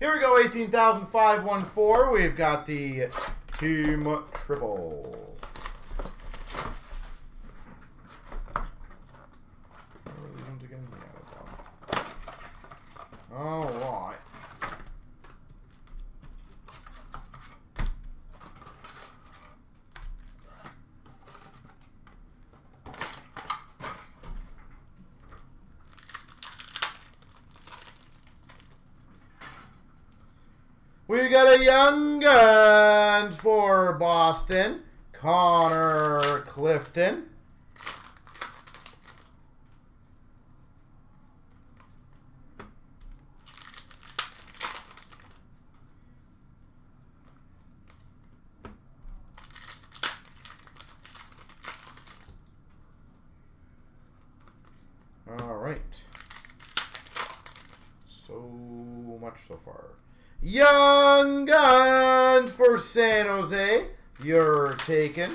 Here we go, 18,514. We've got the team triple. All right. We got a Young Gun for Boston, Connor Clifton. All right. So much so far. Young Gun for San Jose, you're taken.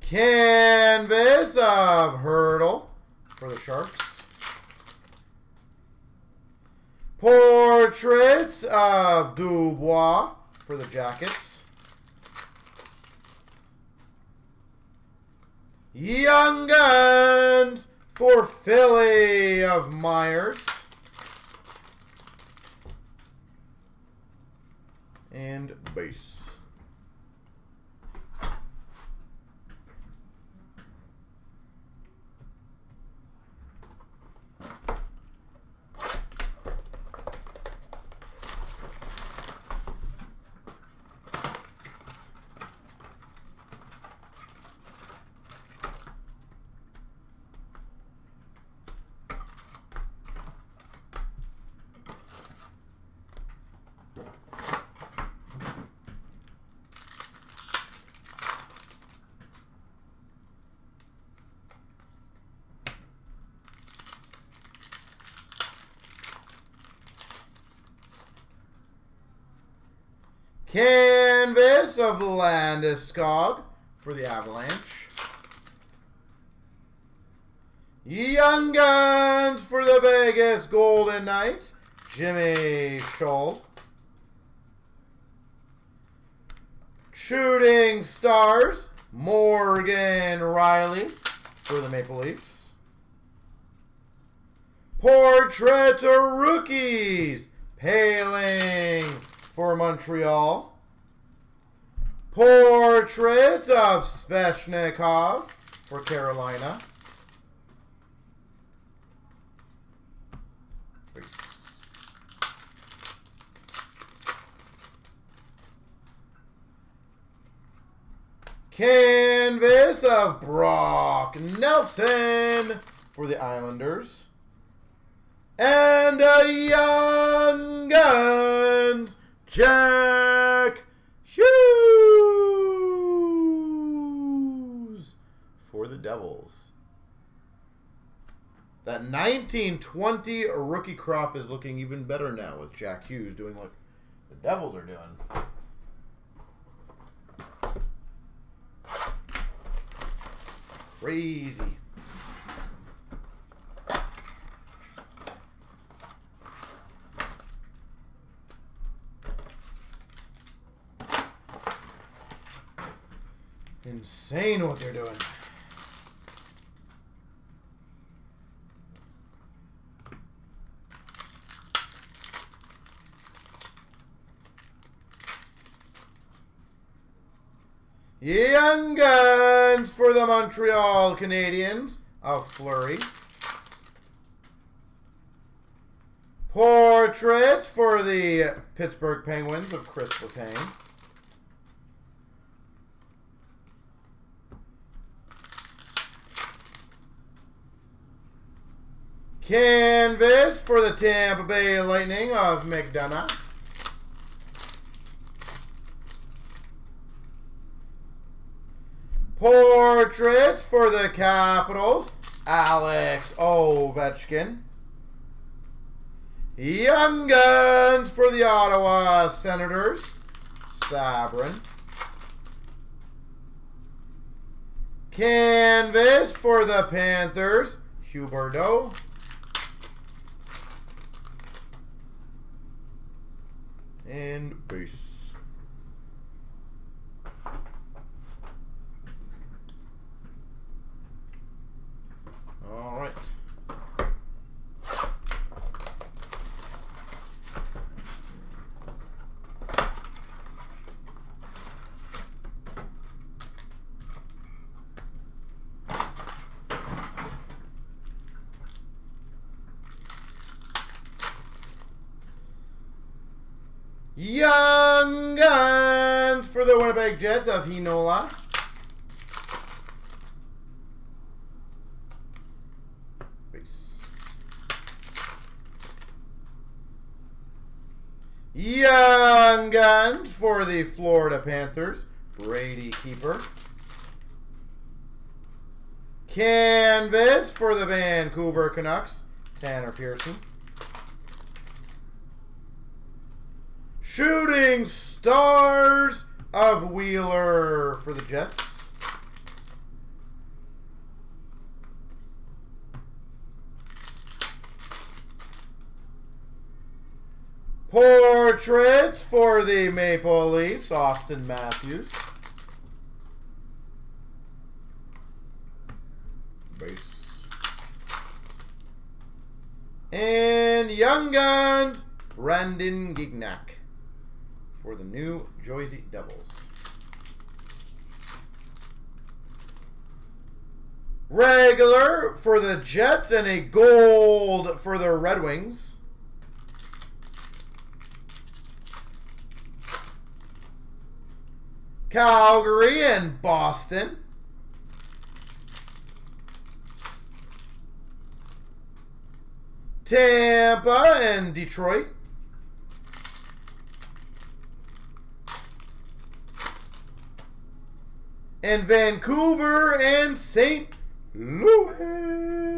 Canvas of Hurdle for the Sharks. Portraits of Dubois for the Jackets. Young Guns for Philly of Myers. And base. Canvas of Landeskog for the Avalanche. Young Guns for the Vegas Golden Knights, Jimmy Scholl. Shooting Stars, Morgan Riley for the Maple Leafs. Portrait of Rookies, Paling for Montreal. Portrait of Svechnikov for Carolina. Canvas of Brock Nelson for the Islanders. And a Young Guns, Jack Hughes for the Devils. That 1920 rookie crop is looking even better now with Jack Hughes doing what the Devils are doing. Crazy. Insane what they're doing. Young Guns for the Montreal Canadiens of Fleury. Portraits for the Pittsburgh Penguins of Chris Letang. Canvas for the Tampa Bay Lightning of McDonough. Portraits for the Capitals, Alex Ovechkin. Young Guns for the Ottawa Senators, Sabrin. Canvas for the Panthers, Huberdeau. and base. All right. Young Gun for the Winnipeg Jets of Hinola. Young Gun for the Florida Panthers, Brady Keeper. Canvas for the Vancouver Canucks, Tanner Pearson. Shooting Stars of Wheeler for the Jets. Portraits for the Maple Leafs, Austin Matthews. Base. And Young Guns, Brandon Gignac for the New Jersey Devils. Regular for the Jets and a gold for the Red Wings. Calgary and Boston. Tampa and Detroit. And Vancouver and St. Louis.